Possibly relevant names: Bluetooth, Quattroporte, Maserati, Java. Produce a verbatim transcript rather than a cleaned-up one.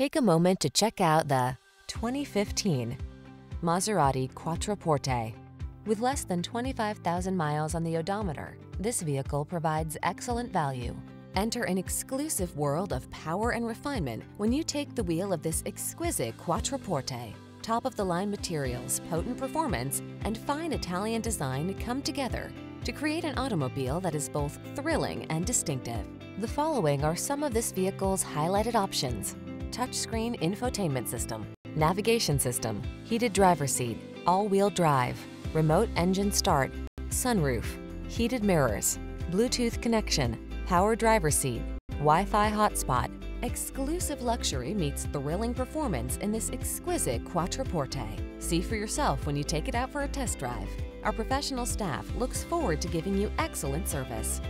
Take a moment to check out the twenty fifteen Maserati Quattroporte. With less than twenty-five thousand miles on the odometer, this vehicle provides excellent value. Enter an exclusive world of power and refinement when you take the wheel of this exquisite Quattroporte. Top-of-the-line materials, potent performance, and fine Italian design come together to create an automobile that is both thrilling and distinctive. The following are some of this vehicle's highlighted options: touchscreen infotainment system, navigation system, heated driver's seat, all-wheel drive, remote engine start, sunroof, heated mirrors, Bluetooth connection, power driver's seat, Wi-Fi hotspot. Exclusive luxury meets thrilling performance in this exquisite Quattroporte. See for yourself when you take it out for a test drive. Our professional staff looks forward to giving you excellent service.